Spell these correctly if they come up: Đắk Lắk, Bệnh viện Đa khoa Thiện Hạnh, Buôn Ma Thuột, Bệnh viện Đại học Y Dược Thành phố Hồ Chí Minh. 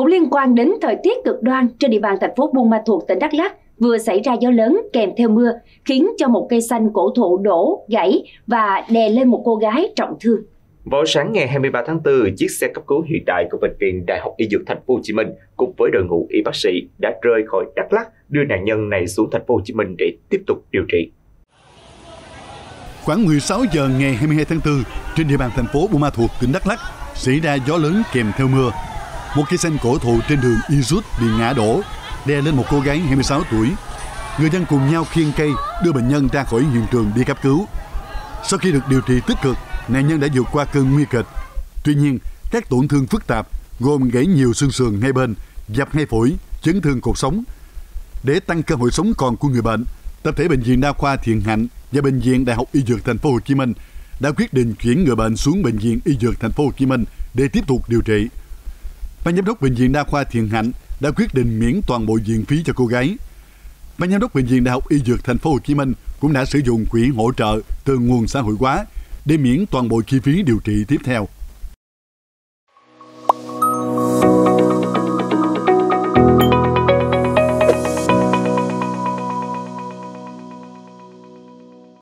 Cũng liên quan đến thời tiết cực đoan trên địa bàn thành phố Buôn Ma Thuột, tỉnh Đắk Lắk vừa xảy ra gió lớn kèm theo mưa, khiến cho một cây xanh cổ thụ đổ, gãy và đè lên một cô gái trọng thương. Vào sáng ngày 23 tháng 4, chiếc xe cấp cứu hiện đại của Bệnh viện Đại học Y Dược Thành phố Hồ Chí Minh cùng với đội ngũ y bác sĩ đã rời khỏi Đắk Lắk, đưa nạn nhân này xuống Thành phố Hồ Chí Minh để tiếp tục điều trị. Khoảng 16 giờ ngày 22 tháng 4, trên địa bàn thành phố Buôn Ma Thuột, tỉnh Đắk Lắk xảy ra gió lớn kèm theo mưa. Một cây xanh cổ thụ trên đường Izut bị ngã đổ, đè lên một cô gái 26 tuổi. Người dân cùng nhau khiêng cây đưa bệnh nhân ra khỏi hiện trường đi cấp cứu. Sau khi được điều trị tích cực, nạn nhân đã vượt qua cơn nguy kịch. Tuy nhiên, các tổn thương phức tạp gồm gãy nhiều xương sườn hai bên, dập hai phổi, chấn thương cột sống. Để tăng cơ hội sống còn của người bệnh, tập thể Bệnh viện Đa khoa Thiện Hạnh và Bệnh viện Đại học Y Dược Thành phố Hồ Chí Minh đã quyết định chuyển người bệnh xuống Bệnh viện Y Dược Thành phố Hồ Chí Minh để tiếp tục điều trị. Ban giám đốc Bệnh viện Đa khoa Thiện Hạnh đã quyết định miễn toàn bộ viện phí cho cô gái. Ban giám đốc Bệnh viện Đại học Y Dược Thành phố Hồ Chí Minh cũng đã sử dụng quỹ hỗ trợ từ nguồn xã hội hóa để miễn toàn bộ chi phí điều trị tiếp theo.